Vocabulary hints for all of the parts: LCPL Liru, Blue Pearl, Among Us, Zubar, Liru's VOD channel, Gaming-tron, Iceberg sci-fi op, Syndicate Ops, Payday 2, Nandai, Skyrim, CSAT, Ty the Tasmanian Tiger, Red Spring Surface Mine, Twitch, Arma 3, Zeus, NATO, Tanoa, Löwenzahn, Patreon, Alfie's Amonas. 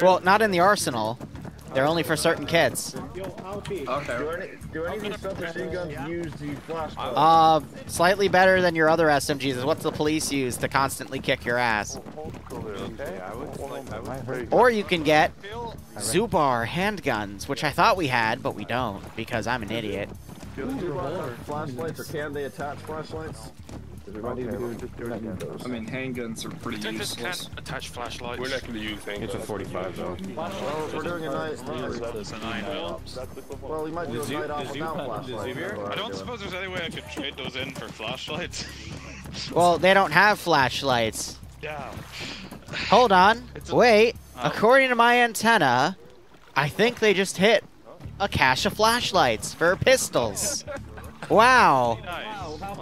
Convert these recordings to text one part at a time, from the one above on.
Well, not in the arsenal. They're only for certain kids. Okay. Do any of these submachine guns use the flashbang? Slightly better than your other SMGs is what the police use to constantly kick your ass. Or you can get Zubar handguns, which I thought we had, but we don't because I'm an idiot. Do they use flashlights, or can they attach flashlights? I mean, handguns are pretty useless. You can't attach flashlights. We're not going to use handguns. It's a 45 though. Well, we're doing a nice well, we might do a night off without flashlights. I don't suppose there's any way I could trade those in for flashlights. Well, they don't have flashlights. Yeah. Hold on. Wait. According to my antenna, I think they just hit a cache of flashlights for pistols. Wow.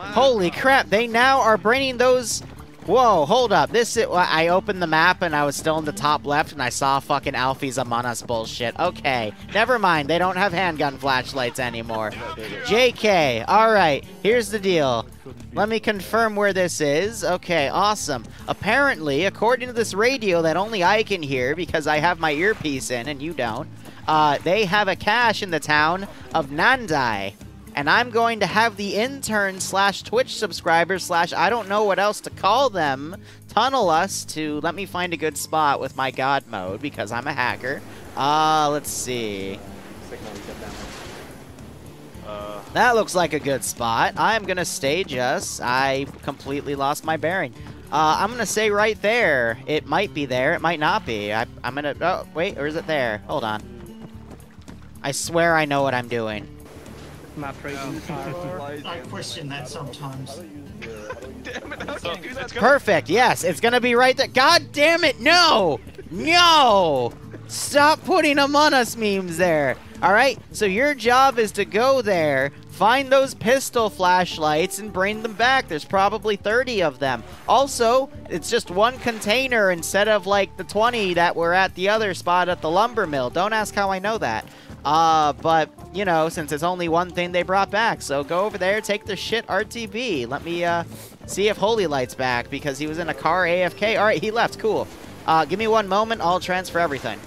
Holy crap, they now are bringing those... Whoa, hold up. This is... I opened the map and I was still in the top left and I saw fucking Alfie's Amonas bullshit. Okay, never mind. They don't have handgun flashlights anymore. JK, alright, here's the deal. Let me confirm where this is. Okay, awesome. Apparently, according to this radio that only I can hear because I have my earpiece in and you don't, they have a cache in the town of Nandai. And I'm going to have the intern slash Twitch subscribers slash I don't know what else to call them tunnel us to let me find a good spot with my god mode because I'm a hacker. Let's see. That looks like a good spot. I'm gonna stage us. I completely lost my bearing. I'm gonna say right there. It might be there. It might not be. I'm gonna. Oh wait, or is it there? Hold on. I swear I know what I'm doing. I question that sometimes. Damn it, perfect, yes, it's gonna be right there. God damn it, no! No! Stop putting Among Us memes there. Alright, so your job is to go there, find those pistol flashlights, and bring them back. There's probably 30 of them. Also, it's just one container instead of like the 20 that were at the other spot at the lumber mill. Don't ask how I know that. But, you know, since it's only one thing they brought back, so go over there, take the shit RTB. Let me, see if Holy Light's back, because he was in a car AFK. Alright, he left, cool. Give me one moment, I'll transfer everything.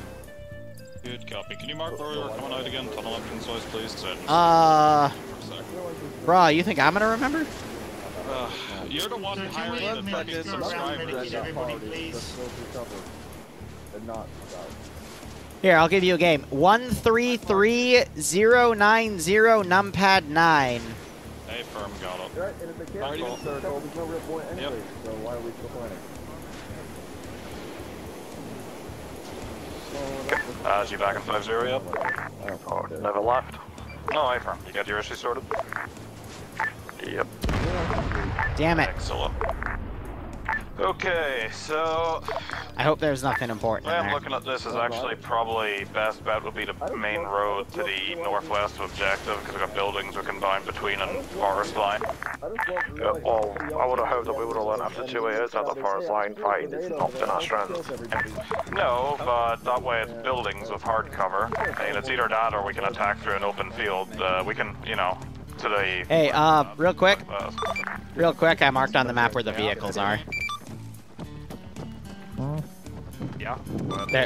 Good copy. Can you mark where we're coming out again? Tunnel entrance size, please. Bruh, you think I'm gonna remember? You're the one hiring the fucking subscribers. Here, I'll give you a game. 133090 numpad 9. Hey, firm got it. Right, and if they can't go circle, there's no real point anyway, so why are we still planning? Is you back in 50 up? Forward. Never left. No, hey, firm. You got your issue sorted? Yep. Damn it. Excellent. Okay, so... I hope there's nothing important in there. I'm looking at this is actually probably best bet would be the main road to the northwest objective, because we've got buildings we can bind between and forest line. Well, I would have hoped that we would have learned after 2 years that the forest line fight is not in our strength. No, but that way it's buildings with hard cover. And it's either that or we can attack through an open field. We can, you know... to the, hey, real quick, I marked on the map where the vehicles are. Yeah.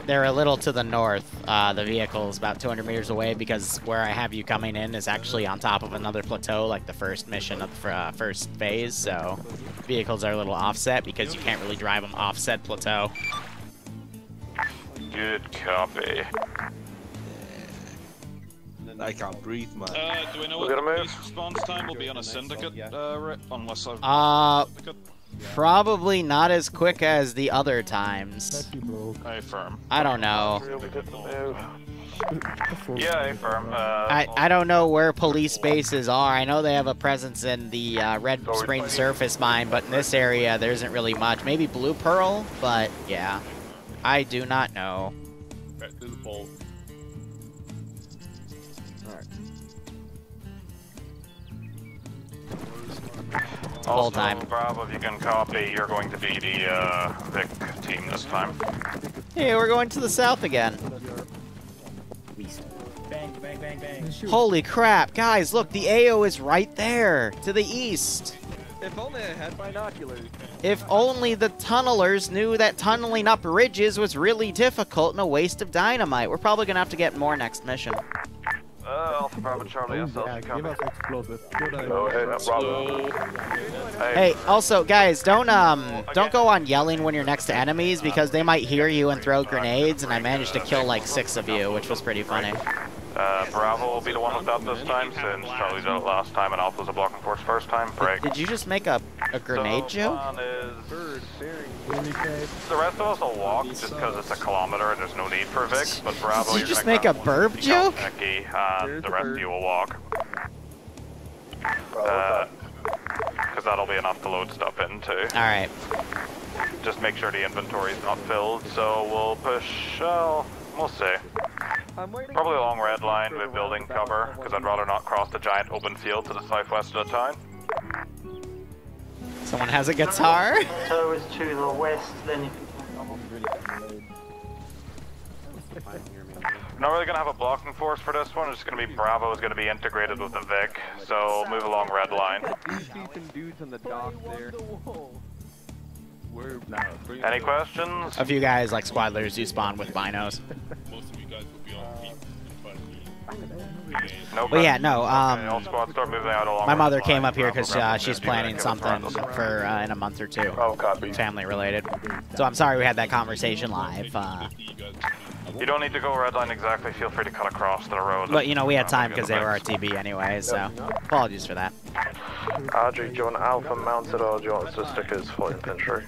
They're a little to the north. The vehicle's about 200 meters away because where I have you coming in is actually on top of another plateau, like the first mission of the first phase. So vehicles are a little offset because you can't really drive them offset plateau. Good copy. I can't breathe, man. Do we know what the police response time will be on a syndicate? Unless I've... probably not as quick as the other times. I firm. I don't know. Yeah, I firm. I don't know where police bases are. I know they have a presence in the Red Spring Surface Mine, but in this area there isn't really much. Maybe Blue Pearl, but yeah. I do not know. full time. Bravo, if you can copy, you're going to be the Vic team this time. Hey, we're going to the south again. Bang, bang, bang, bang. Holy crap, guys, look, the AO is right there, to the east. If only I had binoculars. If only the tunnelers knew that tunneling up ridges was really difficult and a waste of dynamite. We're probably gonna have to get more next mission. Alpha Bravo Charlie, SL's coming. Hey, also, guys, don't go on yelling when you're next to enemies because they might hear you and throw grenades, and I managed to kill like 6 of you, which was pretty funny. Bravo will be the one without this time since Charlie's out last time and Alpha's a blocking force first time. Break. Did you just make a grenade joke? The rest of us will walk just because it's a kilometer and there's no need for Vic, but Bravo, did you just make a burp joke? The rest of you will walk. Because that'll be enough to load stuff in too. Alright. Just make sure the inventory's not filled, so we'll push, we'll see. Probably a long red line with building cover, because I'd rather not cross the giant open field to the southwest at a time. Someone has a guitar? So it's to the west, then you can... We're not really going to have a blocking force for this one, it's just going to be Bravo is going to be integrated with the Vic, so move along red line. Any questions? A few guys like squad leaders do spawn with binos. But yeah, no, my mother came up here because she's planning something for in a month or 2. Oh, copy. Family related. So I'm sorry we had that conversation live. You don't need to go red line exactly, feel free to cut across to the road. But you know, we had time because they were our TB anyway, so apologies for that. Audrey, do you want Alpha mounted or do you want the stickers for infantry?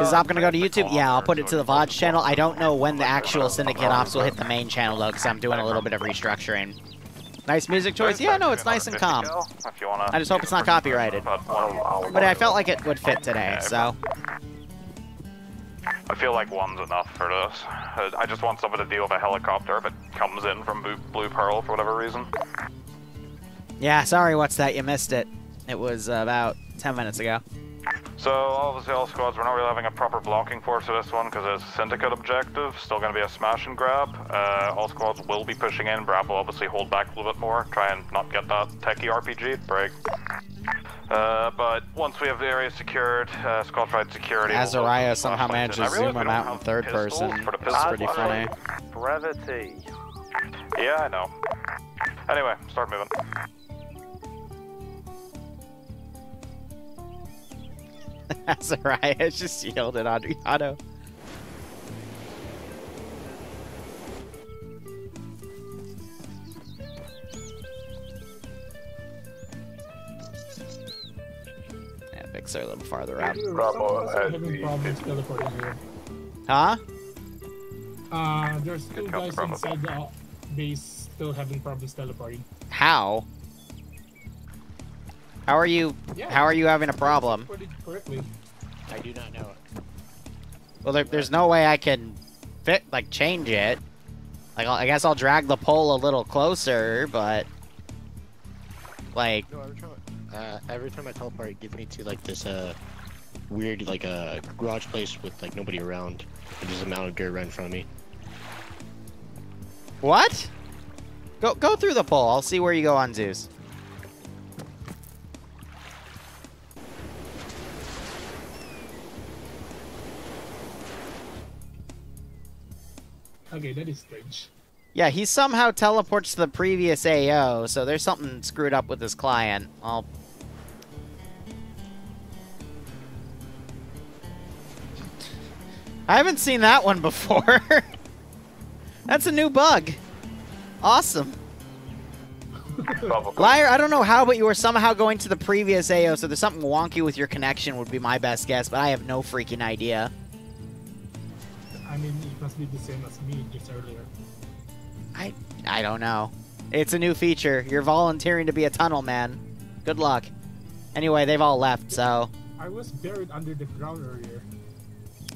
Is Zop gonna go to YouTube? Yeah, I'll put it to the VOD channel. I don't know when the actual Syndicate Ops will hit the main channel though, because I'm doing a little bit of restructuring. Nice music choice. Yeah, no, it's nice and calm. I just hope it's not copyrighted. But I felt like it would fit today, so. I feel like 1's enough for this. I just want someone to deal with a helicopter if it comes in from Blue Pearl for whatever reason. Yeah, sorry, what's that? You missed it. It was about 10 minutes ago. So, obviously, all squads, we're not really having a proper blocking force for this one because it's a syndicate objective, still going to be a smash and grab. All squads will be pushing in. Bravo will obviously hold back a little bit more, try and not get that techie RPG break. But once we have the area secured, squad tried security. Azariah somehow manages to zoom him out in third person. That's pretty funny. Brevity. Yeah, I know. Anyway, start moving. Azariah just yelled at Adriano. Yeah, Vic's are a little farther out. Bravo had huh? There's still guys inside the base still having problems teleporting. How? How are you having a problem? I do not know it. Well, there's no way I can change it. Like, I guess I'll drag the pole a little closer, but like. No, every time I teleport, it gives me to like this weird like a garage place with like nobody around, and just a mountain of dirt right in front of me. What? Go through the pole. I'll see where you go on Zeus. Okay, that is strange. Yeah, he somehow teleports to the previous AO, so there's something screwed up with his client. I haven't seen that one before. That's a new bug. Awesome. Liar, I don't know how, but you were somehow going to the previous AO, so there's something wonky with your connection would be my best guess, but I have no freaking idea. I mean, it must be the same as me just earlier. I don't know. It's a new feature. You're volunteering to be a tunnel man. Good luck. Anyway, they've all left, so... I was buried under the ground earlier.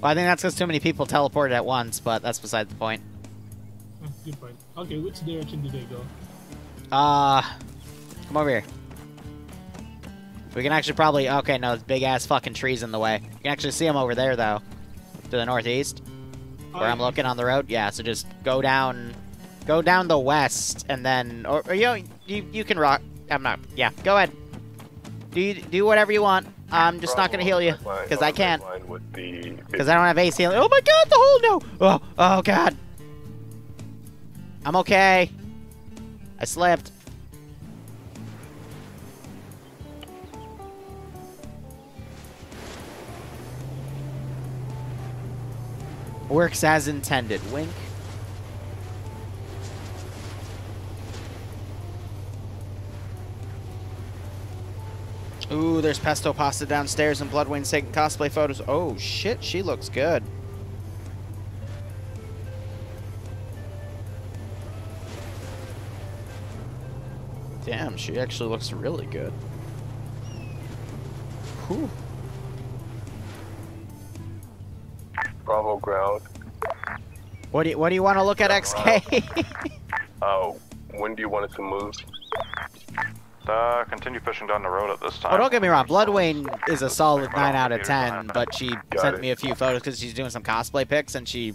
Well, I think that's because too many people teleported at once, but that's beside the point. Good point. Okay, which direction did they go? Come over here. We can actually probably... Okay, no, there's big-ass fucking trees in the way. You can actually see them over there, though. To the northeast. Where I'm looking on the road. Yeah, so just go down... Go down the west, and then... Or you know, you can rock... I'm not... Yeah, go ahead. Do whatever you want. I'm just not going to heal you. Because I can't. Because I don't have ace healing. Oh, my God, the hole! No! Oh, God. I'm okay. I slipped. Works as intended. Wink. Ooh, there's pesto pasta downstairs and Bloodwing's taking cosplay photos. Oh, shit. She looks good. Damn, she actually looks really good. Whew. Bravo ground. What do you want to look at, XK? Oh, when do you want it to move? Continue pushing down the road at this time. Oh, don't get me wrong. Bloodwing is a solid 9 out of 10, but she sent me a few photos because she's doing some cosplay pics, and she,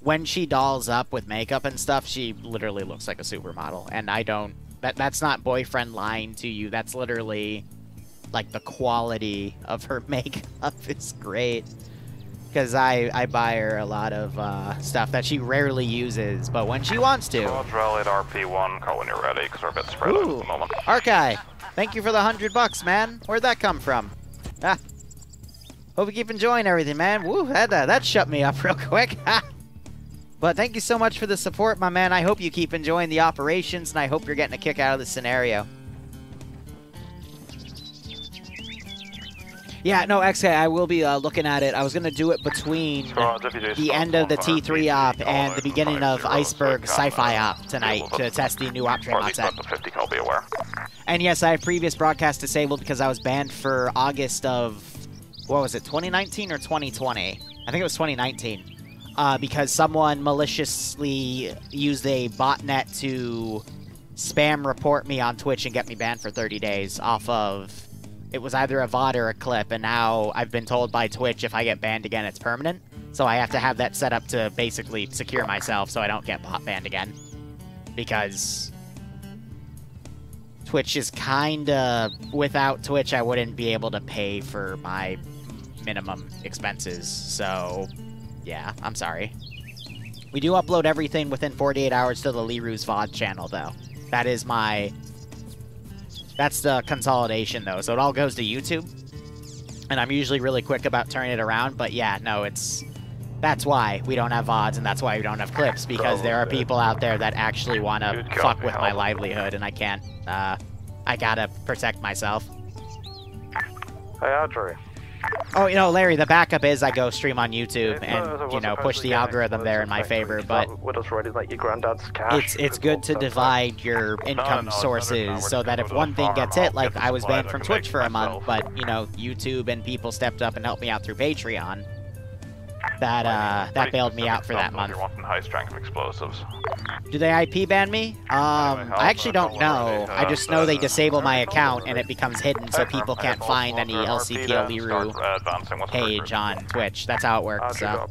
when she dolls up with makeup and stuff, she literally looks like a supermodel. And I don't... That's not boyfriend lying to you. That's literally, like, the quality of her makeup is great. Because I buy her a lot of stuff that she rarely uses, but when she wants to. I'll draw it RP1, call when you're ready, because we're a bit spread out at the moment. Arkai, thank you for the $100, man. Where'd that come from? Ah. Hope you keep enjoying everything, man. Woo, that shut me up real quick. But thank you so much for the support, my man. I hope you keep enjoying the operations, and I hope you're getting a kick out of this scenario. Yeah, no, XK, I will be looking at it. I was going to do it between the end of the T3 op and the beginning of Iceberg sci-fi op tonight to test the new op train mod set. And yes, I have previous broadcasts disabled because I was banned for August of, what was it, 2019 or 2020? I think it was 2019. Because someone maliciously used a botnet to spam report me on Twitch and get me banned for 30 days off of... It was either a VOD or a clip, and now I've been told by Twitch if I get banned again, it's permanent. So I have to have that set up to basically secure myself so I don't get bot banned again. Because Twitch is kinda... Without Twitch, I wouldn't be able to pay for my minimum expenses. So, yeah, I'm sorry. We do upload everything within 48 hours to the Liru's VOD channel, though. That is my... That's the consolidation, though, so it all goes to YouTube. And I'm usually really quick about turning it around, but yeah, no, it's... That's why we don't have VODs, and that's why we don't have clips, because there are people out there that actually want to fuck with my livelihood, and I can't, I gotta protect myself. Hey, Audrey. Oh, you know, Larry, the backup is I go stream on YouTube and, you know, push the algorithm there in my favor, but it's good to divide your income sources so that if one thing gets hit, like I was banned from Twitch for a month, but, you know, YouTube and people stepped up and helped me out through Patreon, that bailed me out for that month. Do they IP ban me? I actually don't know. I just know they disable my account and it becomes hidden so people can't find any LCPL Liru page on Twitch. That's how it works. So.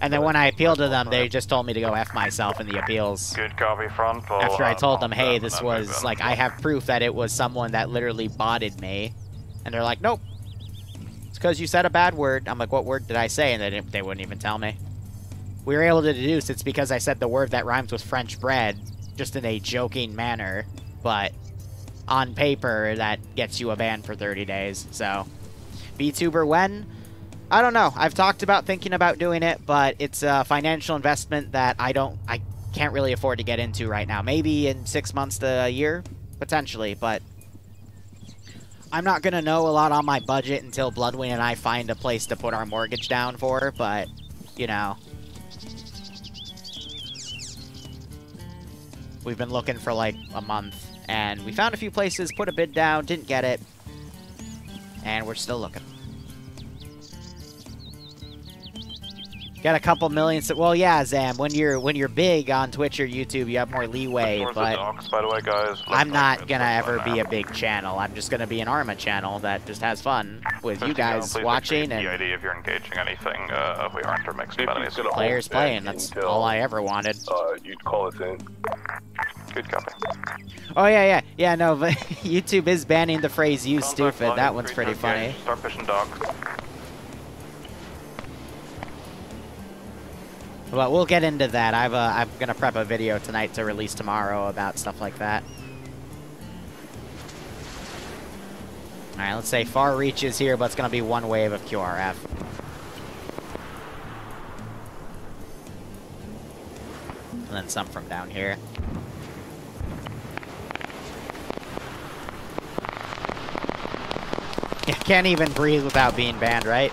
And then when I appealed to them, they just told me to go F myself in the appeals. After I told them, hey, this was, like, I have proof that it was someone that literally botted me. And they're like, nope. It's because you said a bad word. I'm like, what word did I say? And they wouldn't even tell me. We were able to deduce it's because I said the word that rhymes with French bread, just in a joking manner, but on paper, that gets you a ban for 30 days, so. VTuber when? I don't know. I've talked about thinking about doing it, but it's a financial investment that I can't really afford to get into right now. Maybe in 6 months to a year, potentially, but I'm not gonna know a lot on my budget until Bloodwing and I find a place to put our mortgage down for, but, you know. We've been looking for, like, a month, and we found a few places, put a bid down, didn't get it, and we're still looking. Got a couple million. Well, yeah, Zam. When you're big on Twitch or YouTube, you have more leeway. But dogs, by the way, guys. I'm not gonna ever be a big channel. I'm just gonna be an ARMA channel that just has fun with you guys watching and. The idea if you're engaging anything, we aren't our mixed enemies. Players playing. That's all I ever wanted. You'd call it in. Good copy. Oh yeah. No, but YouTube is banning the phrase "you stupid." That one's pretty funny. Start fishing dogs. But we'll get into that. I'm gonna prep a video tonight to release tomorrow about stuff like that. All right, let's say far reaches here, but it's gonna be one wave of QRF. And then some from down here. You can't even breathe without being banned, right?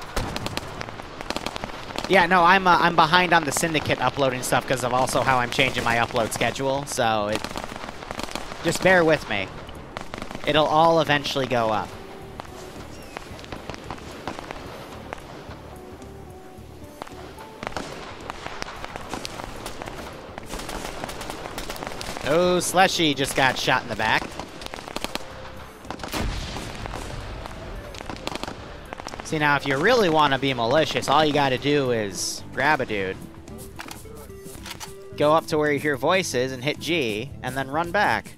Yeah, no, I'm behind on the Syndicate uploading stuff because of also how I'm changing my upload schedule, so just bear with me. It'll all eventually go up. Oh, Slushy just got shot in the back. See, now, if you really want to be malicious, all you got to do is grab a dude, go up to where you hear voices and hit G, and then run back.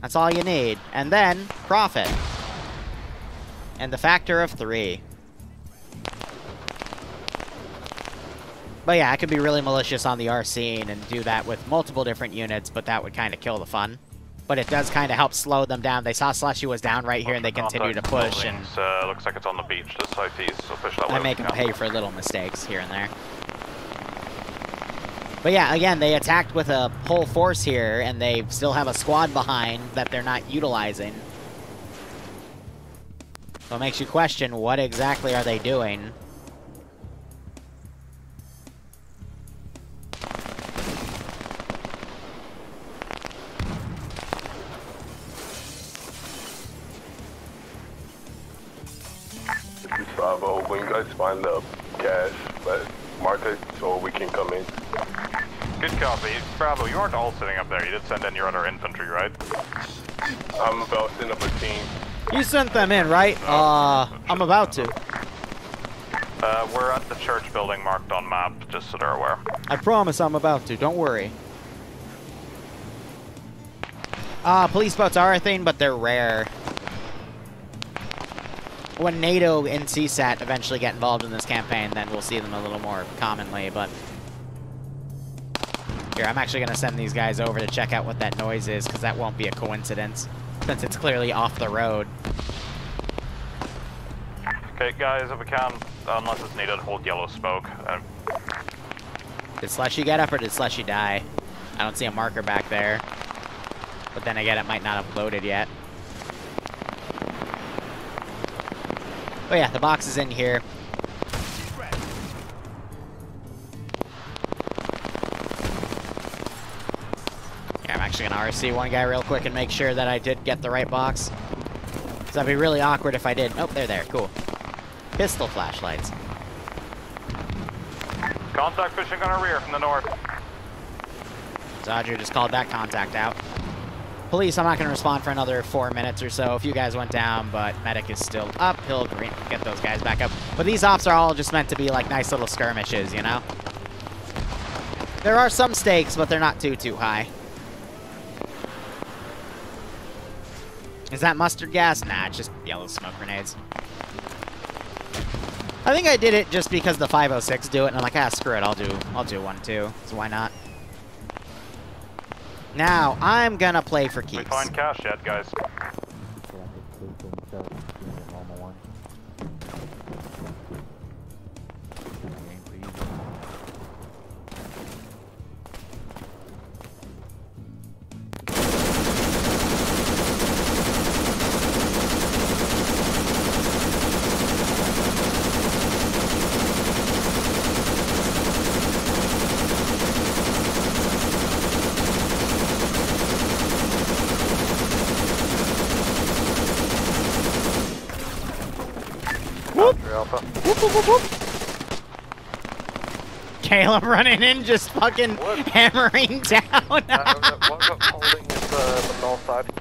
That's all you need. And then, profit. And the factor of 3. But yeah, I could be really malicious on the RC and do that with multiple different units, but that would kind of kill the fun. But it does kind of help slow them down. They saw Slushy was down right here, and they continue to push. And looks like it's on the beach. This IP's, so push that way. I make them pay for little mistakes here and there. But yeah, again, they attacked with a whole force here, and they still have a squad behind that they're not utilizing. So it makes you question, what exactly are they doing? Bravo, when you guys find the gas, mark it so we can come in. Good copy. Bravo, you aren't all sitting up there. You did send in your other infantry, right? I'm about to send up a team. You sent them in, right? No, I'm about to. We're at the church building marked on map, just so they're aware. I promise I'm about to. Don't worry. Police boats are a thing, but they're rare. When NATO and CSAT eventually get involved in this campaign, then we'll see them a little more commonly, but... Here, I'm actually going to send these guys over to check out what that noise is, because that won't be a coincidence, since it's clearly off the road. Okay, guys, if we can, unless it's needed, hold yellow smoke. Did Slushy get up, or did Slushy die? I don't see a marker back there. But then again, it might not have loaded yet. Oh yeah, the box is in here. Yeah, I'm actually gonna RC one guy real quick and make sure that I did get the right box. So that'd be really awkward if I did. Oh, they're there. Cool. Pistol flashlights. Contact fishing on our rear from the north. Zodger just called that contact out. Police, I'm not going to respond for another 4 minutes or so. A few guys went down, but medic is still up. He'll get those guys back up. But these ops are all just meant to be like nice little skirmishes, you know? There are some stakes, but they're not too high. Is that mustard gas? Nah, it's just yellow smoke grenades. I think I did it just because the 506 do it, and I'm like, ah, screw it, I'll do one too. So why not? Now, I'm gonna play for keeps. We find cash yet, guys. Caleb running in, just fucking hammering down.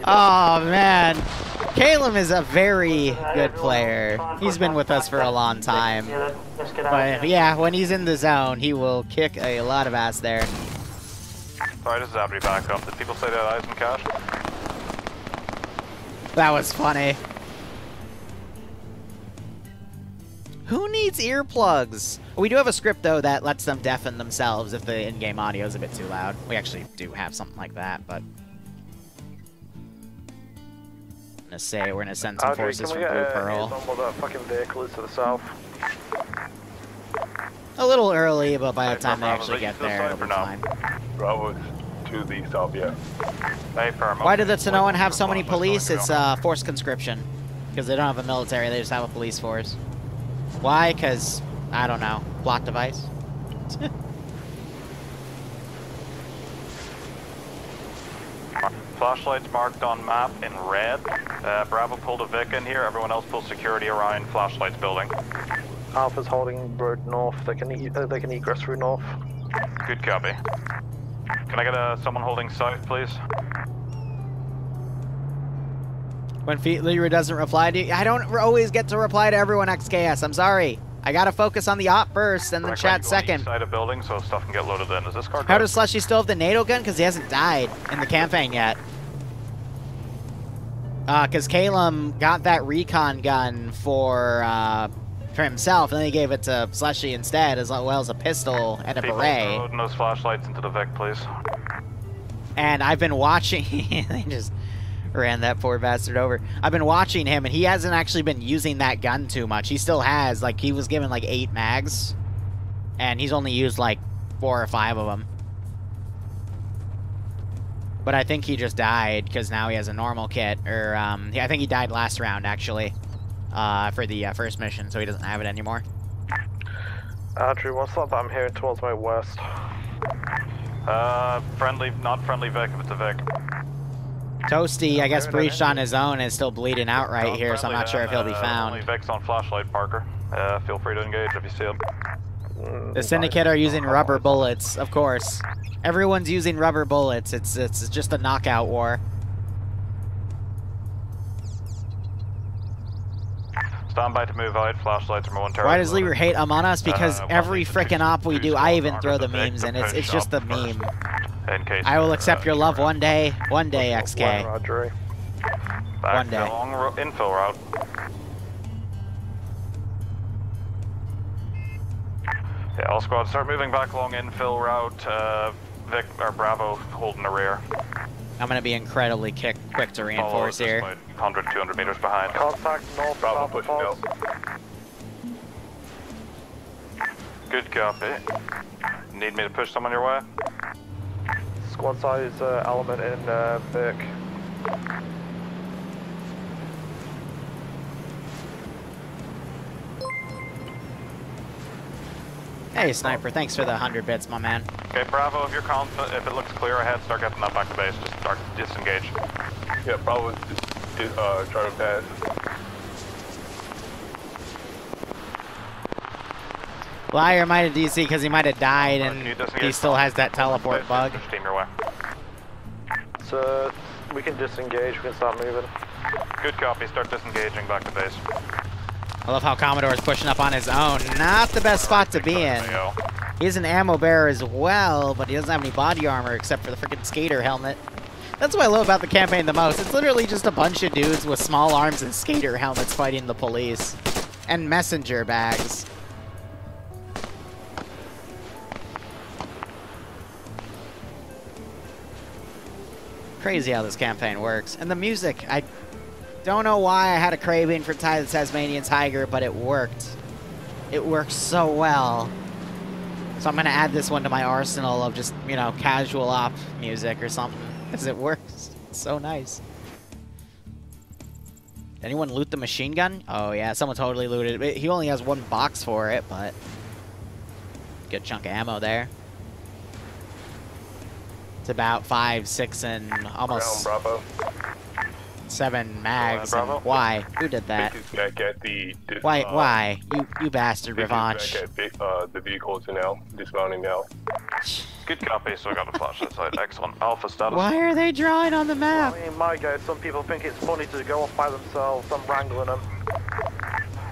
Oh man, Caleb is a very good player. He's been with us for a long time. But yeah, when he's in the zone, he will kick a lot of ass there. Sorry, this is Abri back up. Did people say their eyes in cash? That was funny. Who needs earplugs? We do have a script, though, that lets them deafen themselves if the in-game audio is a bit too loud. We actually do have something like that, but... I'm gonna say we're gonna send some forces from Blue Pearl. That fucking vehicle is to the south. A little early, but by the time they actually get there, it'll be fine. Bravo to the south, yeah. Why did the Tanoan have so many police? It's forced conscription. Because they don't have a military, they just have a police force. Why? Because, I don't know, plot device? Flashlights marked on map in red. Bravo pulled a Vic in here, everyone else pulled security around Flashlights building. Alpha's holding road north, they can egress through north. Good copy. Can I get someone holding south, please? When Liru doesn't reply to you, I don't always get to reply to everyone, XKS. I'm sorry. I gotta focus on the op first and the chat second. Side of building so stuff can get loaded in. Is this card? How does Slushy still have the NATO gun? Because he hasn't died in the campaign yet. Because Calum got that recon gun for himself, and then he gave it to Slushy instead, as well as a pistol and a beret. Loading those flashlights into the Vic, please. And I've been watching. They just ran that poor bastard over. I've been watching him, and he hasn't actually been using that gun too much. He still has, like, he was given like 8 mags, and he's only used like 4 or 5 of them. But I think he just died because now he has a normal kit, or I think he died last round actually, for the first mission, so he doesn't have it anymore. Drew, what's up? I'm hearing towards my west. Friendly, not friendly Vic, if it's a Vic. Toasty, I guess, breached on his own and is still bleeding out right here, so I'm not sure if he'll be found. Only Vic's on flashlight, Parker. Feel free to engage if you see him. The Syndicate are using rubber bullets, of course. Everyone's using rubber bullets. It's just a knockout war. Stand by to move out. Flashlights are momentarily. Why does Liru hate Among Us? Because every frickin' op we do, I even throw the memes in. It's just the meme. I will accept your love one day, XK. One day. Long infill route. Yeah, all squads start moving back along infill route. Vic or Bravo holding the rear. I'm gonna be incredibly quick to reinforce here. 100, 200 meters behind. Contact north. Bravo pushing out. Good copy. Need me to push someone your way? Squad size element in Vic. Hey, Sniper, thanks for the 100 bits, my man. Okay, Bravo, if you're confident, if it looks clear ahead, start getting that back to base. Just start disengage. Yeah, Bravo, try to pass. Liar might have DC because he might have died, and he still has that teleport bug. Just steam your way. So we can disengage, we can stop moving. Good copy, start disengaging back to base. I love how Commodore is pushing up on his own. Not the best spot to be in. He's an ammo bearer as well, but he doesn't have any body armor except for the freaking skater helmet. That's what I love about the campaign the most. It's literally just a bunch of dudes with small arms and skater helmets fighting the police. And messenger bags. Crazy how this campaign works. And the music, I don't know why I had a craving for Ty the Tasmanian Tiger, but it worked. It works so well. So I'm gonna add this one to my arsenal of just, you know, casual op music or something, because it works. It's so nice. Anyone loot the machine gun? Oh yeah, someone totally looted it. He only has one box for it, but good chunk of ammo there. It's about 5, 6, and almost 7 mags. Why? Who did that? is back at the... Why? You bastard, Revanche. Back at the vehicles are now, dismounting now. Good copy, so I got a flash inside. Excellent. Alpha status. Why are they drawing on the map? Well, in my go, some people think it's funny to go off by themselves, some wrangling them.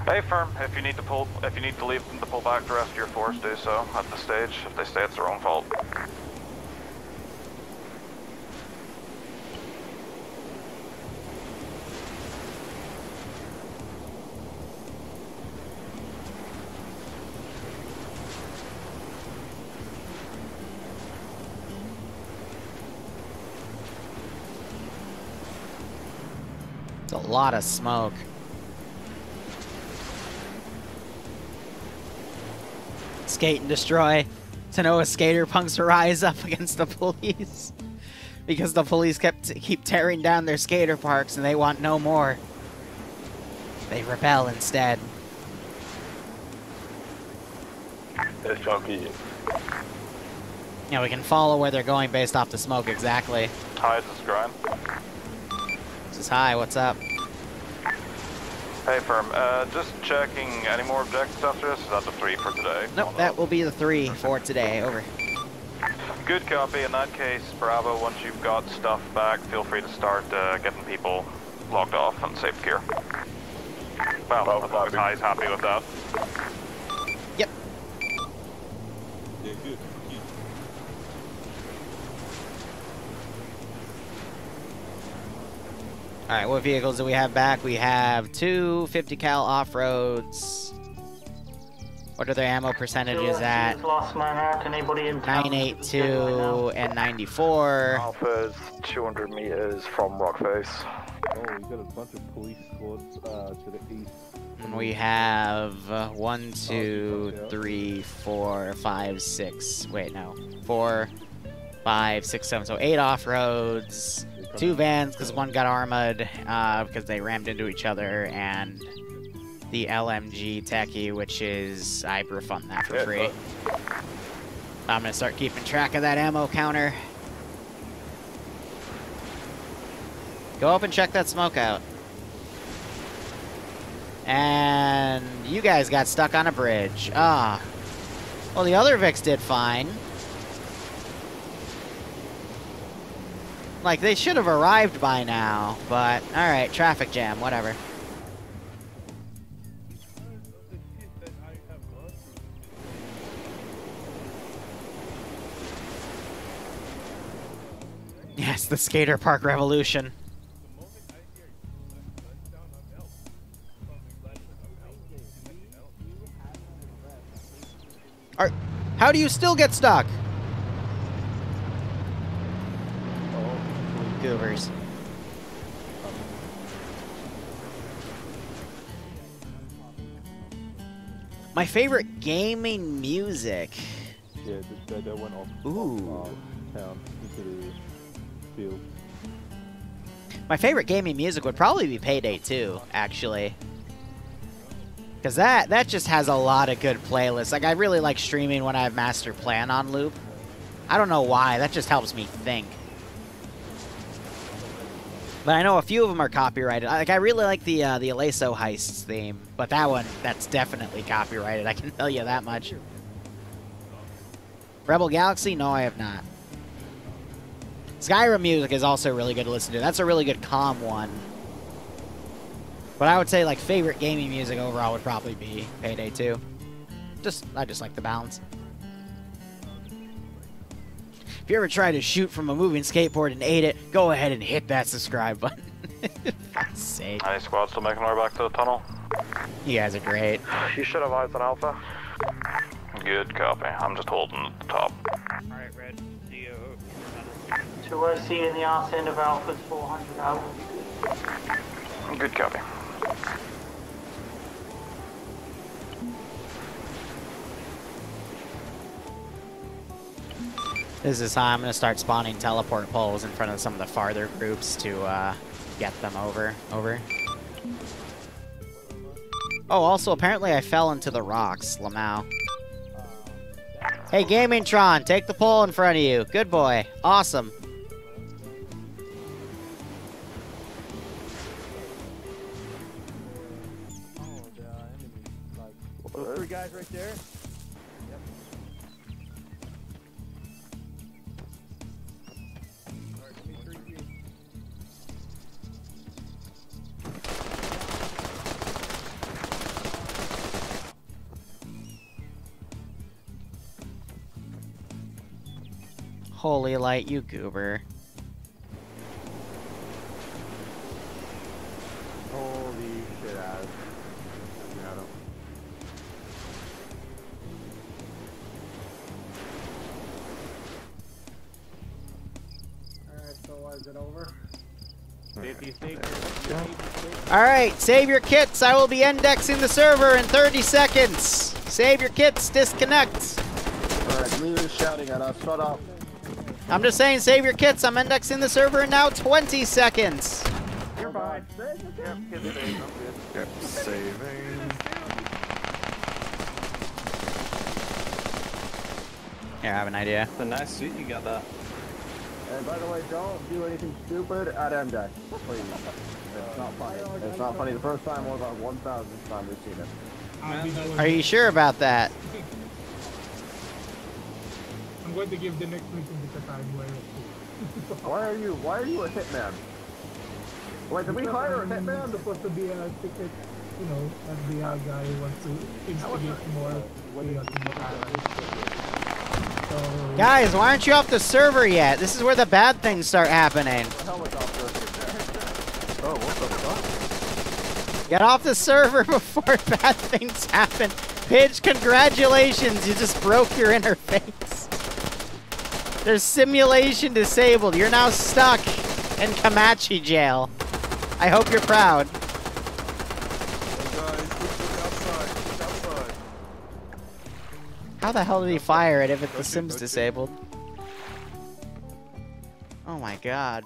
Hey, firm. If you need to pull, if you need to leave them to pull back the rest of your force, do so at the stage. If they stay, it's their own fault. It's a lot of smoke. Skate and destroy. Tanoa skater punks rise up against the police because the police keep tearing down their skater parks and they want no more. They rebel instead. That's funky. Yeah, we can follow where they're going based off the smoke exactly. Hi, this is Grime. This is Hi, what's up? Hey, firm. Just checking any more objectives after this? Is that the 3 for today? Nope, that will be the 3 for today. Over. Good copy. In that case, Bravo, once you've got stuff back, feel free to start getting people logged off on safe gear. Well, Ty's happy with that. Yep. Yeah, good. Alright, what vehicles do we have back? We have 2 50 cal off-roads. What are their ammo percentages at? 982 and 94. Alpha's 200 meters from Rockface. Oh, we got a bunch of police squads to the east. And we have 1, 2, 3, 4, 5, 6. Wait, no. 4, 5, 6, 7. So 8 off-roads. 2 vans, because one got armored because they rammed into each other, and the LMG Techie, which is... I refund that for free. I'm going to start keeping track of that ammo counter. Go up and check that smoke out. And you guys got stuck on a bridge. Ah. Well, the other Vix did fine. Like, they should have arrived by now, but alright, traffic jam, whatever. Yes, the skater park revolution. How do you still get stuck? Goobers. My favorite gaming music. Yeah, that went off. Ooh. Town into the field. My favorite gaming music would probably be Payday 2, actually. Because that just has a lot of good playlists. Like, I really like streaming when I have Master Plan on loop. I don't know why, that just helps me think. But I know a few of them are copyrighted. Like, I really like the Aleso Heists theme, but that one, that's definitely copyrighted. I can tell you that much. Rebel Galaxy? No, I have not. Skyrim music is also really good to listen to. That's a really good calm one. But I would say, like, favorite gaming music overall would probably be Payday 2. I just like the balance. If you ever try to shoot from a moving skateboard and ate it, go ahead and hit that subscribe button. Sake. Hey, squad, still making our way back to the tunnel. You guys are great. You should have eyes on Alpha. Good copy. I'm just holding at the top. Alright, Red. See you. 2OC in the arse end of Alpha's 400 hours. Good copy. This is how I'm going to start spawning teleport poles in front of some of the farther groups to get them over. Oh, also, apparently I fell into the rocks, Lamau. Hey, Gaming-tron, take the pole in front of you. Good boy. Awesome. Liru guys right there. Yep. All right, let me 3Q. Holy light, you goober. Alright, save your kits. I will be indexing the server in 30 seconds. Save your kits, disconnect. Alright, Liru's shouting at us. Shut up. I'm just saying, save your kits. I'm indexing the server in now 20 seconds. You're fine. Yep, saving. Here, I have an idea. It's a nice suit you got there. And by the way, don't do anything stupid at MDEX, please. It's not funny. It's not funny. The first time was our 1,000th time we've seen it. Are you sure about that? I'm going to give the next meeting to the time where it's Why are you a hitman? Wait, did we hire a hitman? Supposed to be a ticket, you know, that the guy wants to instigate more. Guys, why aren't you off the server yet? This is where the bad things start happening. Oh, what the fuck? Get off the server before bad things happen. Pidge, congratulations, you just broke your interface. There's simulation disabled. You're now stuck in Comanche jail. I hope you're proud. Hey guys, look outside. Look outside. How the hell did he fire it if the sim's disabled? Oh my god.